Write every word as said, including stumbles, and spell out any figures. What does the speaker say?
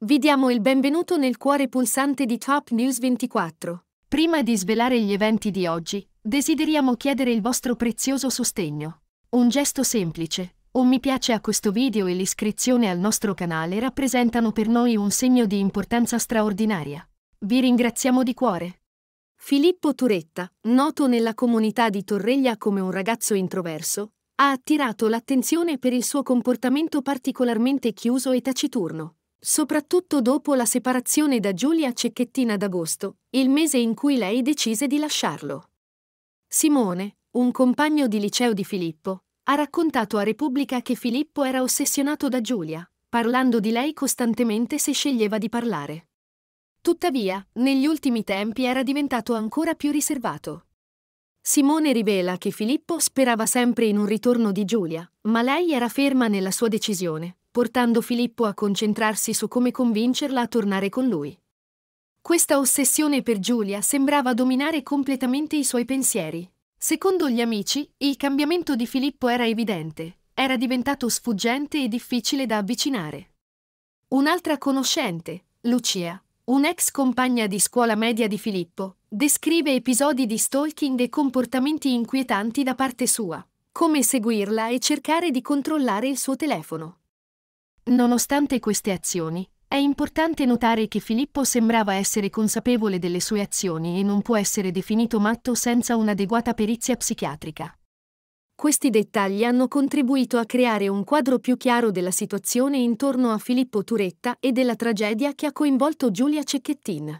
Vi diamo il benvenuto nel cuore pulsante di Top News ventiquattro. Prima di svelare gli eventi di oggi, desideriamo chiedere il vostro prezioso sostegno. Un gesto semplice, un mi piace a questo video e l'iscrizione al nostro canale rappresentano per noi un segno di importanza straordinaria. Vi ringraziamo di cuore. Filippo Turetta, noto nella comunità di Torreglia come un ragazzo introverso, ha attirato l'attenzione per il suo comportamento particolarmente chiuso e taciturno. Soprattutto dopo la separazione da Giulia Cecchettin ad agosto, il mese in cui lei decise di lasciarlo. Simone, un compagno di liceo di Filippo, ha raccontato a Repubblica che Filippo era ossessionato da Giulia, parlando di lei costantemente se sceglieva di parlare. Tuttavia, negli ultimi tempi era diventato ancora più riservato. Simone rivela che Filippo sperava sempre in un ritorno di Giulia, ma lei era ferma nella sua decisione, portando Filippo a concentrarsi su come convincerla a tornare con lui. Questa ossessione per Giulia sembrava dominare completamente i suoi pensieri. Secondo gli amici, il cambiamento di Filippo era evidente, era diventato sfuggente e difficile da avvicinare. Un'altra conoscente, Lucia, un'ex compagna di scuola media di Filippo, descrive episodi di stalking e comportamenti inquietanti da parte sua, come seguirla e cercare di controllare il suo telefono. Nonostante queste azioni, è importante notare che Filippo sembrava essere consapevole delle sue azioni e non può essere definito matto senza un'adeguata perizia psichiatrica. Questi dettagli hanno contribuito a creare un quadro più chiaro della situazione intorno a Filippo Turetta e della tragedia che ha coinvolto Giulia Cecchettin.